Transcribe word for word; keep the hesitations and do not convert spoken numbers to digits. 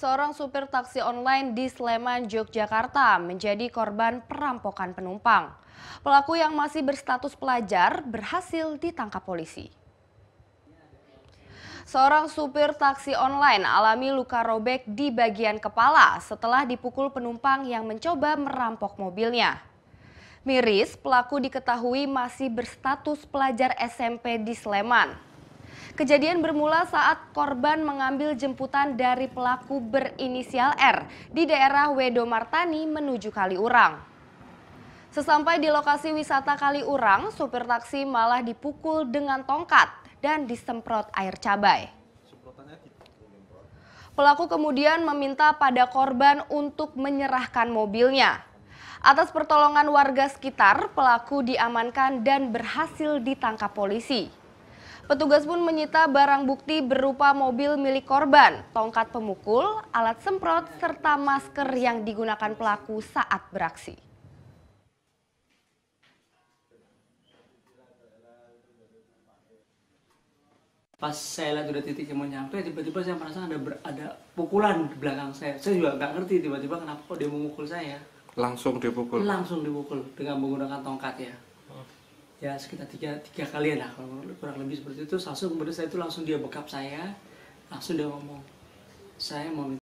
Seorang supir taksi online di Sleman, Yogyakarta menjadi korban perampokan penumpang. Pelaku yang masih berstatus pelajar berhasil ditangkap polisi. Seorang supir taksi online alami luka robek di bagian kepala setelah dipukul penumpang yang mencoba merampok mobilnya. Miris, pelaku diketahui masih berstatus pelajar S M P di Sleman. Kejadian bermula saat korban mengambil jemputan dari pelaku berinisial R di daerah Wedomartani menuju Kaliurang. Sesampai di lokasi wisata Kaliurang, supir taksi malah dipukul dengan tongkat dan disemprot air cabai. Pelaku kemudian meminta pada korban untuk menyerahkan mobilnya. Atas pertolongan warga sekitar, pelaku diamankan dan berhasil ditangkap polisi. Petugas pun menyita barang bukti berupa mobil milik korban, tongkat pemukul, alat semprot, serta masker yang digunakan pelaku saat beraksi. Pas saya lihat udah titiknya mau nyampe, tiba-tiba saya merasa ada, ada pukulan di belakang saya. Saya juga nggak ngerti tiba-tiba kenapa kok dia memukul saya. Langsung dipukul? Langsung dipukul dengan menggunakan tongkat ya. Ya sekitar tiga, tiga kali lah, kurang lebih seperti itu. Langsung kemudian saya itu langsung dia bekap saya, langsung dia ngomong, saya mau minta